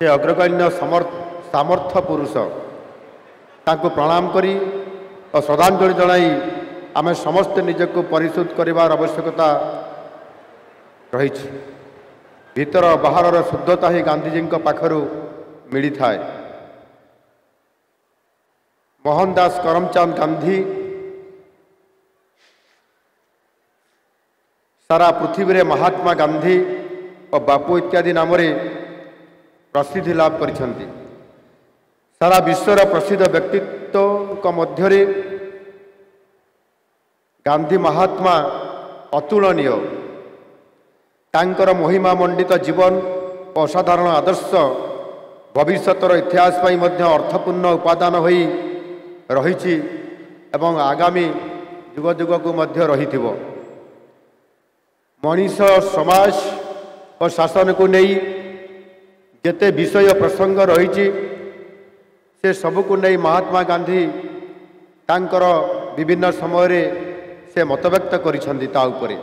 से अग्रगण्य सामर्थ्य पुरुष तांको प्रणाम करी और श्रद्धांजलि जनाई आमे समस्त निजको परिशोध करिवार आवश्यकता रहिछि। भीतर बाहर शुद्धता ही गांधीजी पाखरु मिली थाए। मोहनदास करमचंद गांधी सारा पृथ्वी रे महात्मा गांधी और बापू इत्यादि नाम रे प्रसिद्धि लाभ करिछन्ति। सारा विश्वर प्रसिद्ध व्यक्तित्व मध्य गांधी महात्मा अतुलनीय। तांकर महिमा मंडित जीवन असाधारण आदर्श भविष्यतर इतिहास पई मध्य अर्थपूर्ण उपादान होई रहिछि एवं आगामी युग युग को मध्य रहिथिबो। मनीष समाज और शासन को नहीं जेते विषय प्रसंग रही से सबको नहीं महात्मा गांधी तांकर विभिन्न समय से मतव्यक्त करें।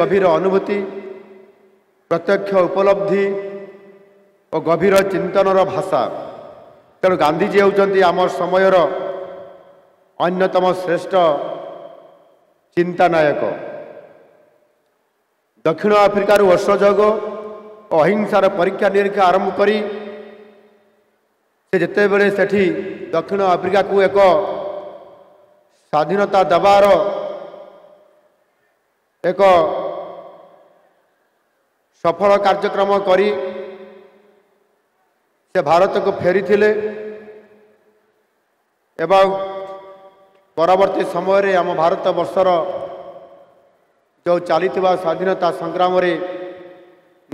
गभीर अनुभूति प्रत्यक्ष उपलब्धि और गभीर चिंतनर भाषा। तेणु गांधीजी होउछन्ति आम समयर अन्यतम श्रेष्ठ चिंता नायक। दक्षिण आफ्रिकार असहयोग और अहिंसार परीक्षा निरीक्षा आरंभ करी से जितेबले सेठी दक्षिण आफ्रिका को एक स्वाधीनता दबार एक सफल कार्यक्रम करी से भारत को फेरी थिले एवं परवर्ती समय रे आम भारत वर्षर जो चली स्वाधीनता संग्राम रे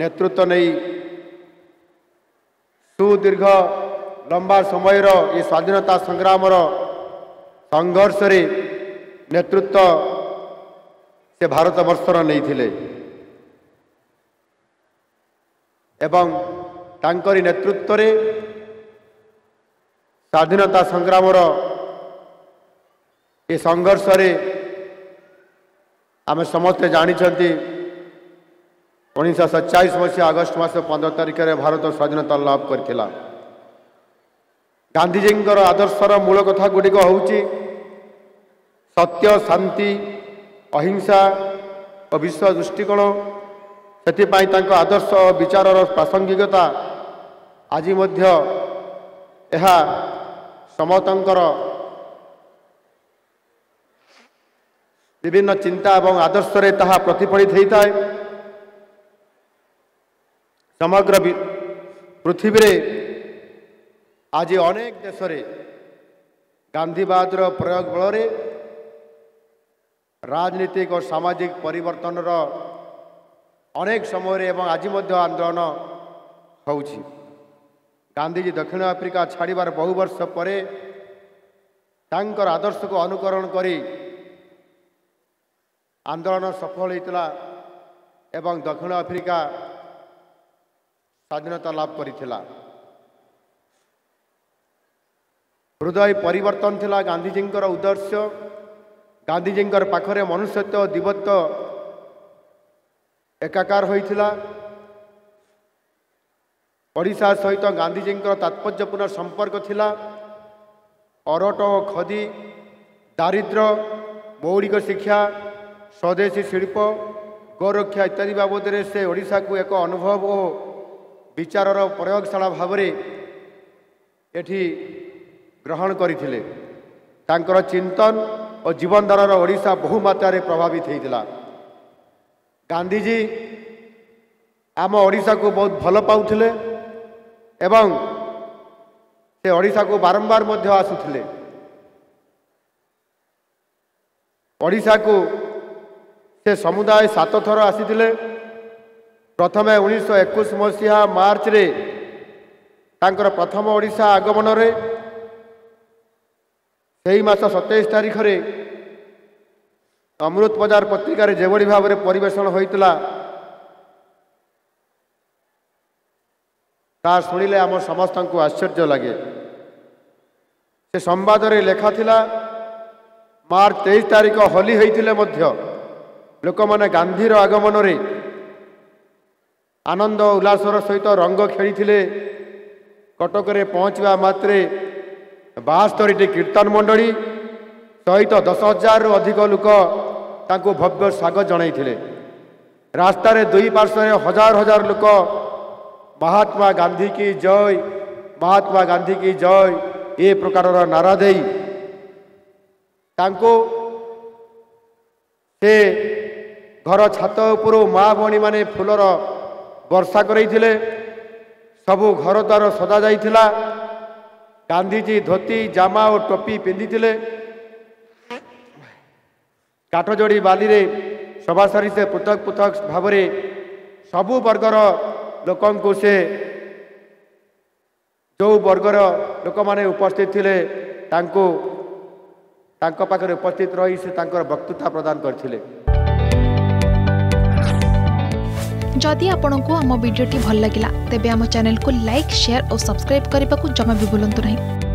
नेतृत्व नहीं सुदीर्घ लंबा समय रो ये स्वाधीनता संग्राम रो संघर्ष रे नेतृत्व से भारत वर्षर नहीं थिले एवं तांकरी नेतृत्व रे स्वाधीनता संग्राम रो ये संघर्ष रे आम समस्ते जानी 1947 मसीहा अगस्त मस 15 तारिख में भारत स्वाधीनता लाभ करथिला। गांधीजी आदर्शर मूल कथा गुड़िक होउछि सत्य शांति अहिंसा और विश्व दृष्टिकोण। सेथिपाई तांको आदर्श और विचारर प्रासंगिकता आज मध्य एहा समतंकर विभिन्न चिंता एवं आदर्श रे ताहा प्रतिफलित होता है। समग्र पृथ्वी रे आज अनेक देश रे गांधीवाद रो प्रयोग बल रे राजनीतिक और सामाजिक परिवर्तन रो अनेक समय रे एवं आज मध्य आंदोलन होउछि। गांधीजी दक्षिण आफ्रिका छाड़िबार बहु वर्ष परे तांकर आदर्श को अनुकरण करी आंदोलन सफल होता एवं दक्षिण आफ्रिका स्वाधीनता लाभ करिथिला। हृदय परिवर्तन थिला गांधीजी उद्देश्य। गांधीजी पाखरे मनुष्यत्व दिवत्व एकाकार होइथिला। ओडिशा सहित गांधीजी तात्पर्यपूर्ण संपर्क थिला। अरट खदी दारिद्र्य मौलिक शिक्षा स्वदेशी शिल्प गौरक्षा इत्यादि बाबद से ओडिशा को एक अनुभव और विचारर प्रयोगशाला भाव एठी ग्रहण करिथिले। तांकर चिंतन और जीवनधारार ओडिशा बहुमात्रा प्रभावित होता। गांधीजी आम ओडिशा को बहुत भल पाउथिले एवं से ओडिशा को बारंबार मध्य आसुथिले। ओडिशा को से समुदाय 7 थर आसीथिले। प्रथमे 1921 मसीहा मार्च रे तांकर प्रथम ओडिशा आगमन रे सेही मास 27 तारिख रे अमृत बाजार पत्रिका रे जेवड़ी भाव रे परिवेषण होइतला ता सुनिले आम समस्तंकु आश्चर्य लागे। से संवाद रे लेखा थिला मार्च 23 तारिख होली होइथिले मध्य लोक मैंने गांधीर आगमन रे आनंद उल्लासर सहित रंग खेली कटक में पहुँचवा मात्रे 72टी कीर्तन मंडली सहित 10,000 रु अधिक लोक तांको भव्य स्वागत जनाई। रास्तार दुई पार्श्वे हजार हजार लोक महात्मा गांधी की जय, महात्मा गांधी की जय ए प्रकार नारा दे तांको से घर छात उपर माँ बणी माने फूलर वर्षा करई सबू घर द्वार सजा जाइथिला। गांधीजी धोती जामा और टोपी पिंधि काठजोड़ी बाली रे सभा सारी से पृथक पृथक भाव में सबू वर्गर लोकंकु से जो वर्गर लोक माने उपस्थित थिले तांको तांको पाखरे उपस्थित रही से तांकर वक्तृता प्रदान करथिले। जदि आपंक आम भिड्टे भल लगा तेब आम चैनल को लाइक, शेयर और सब्सक्राइब करने को जमा भी भूलु नहीं।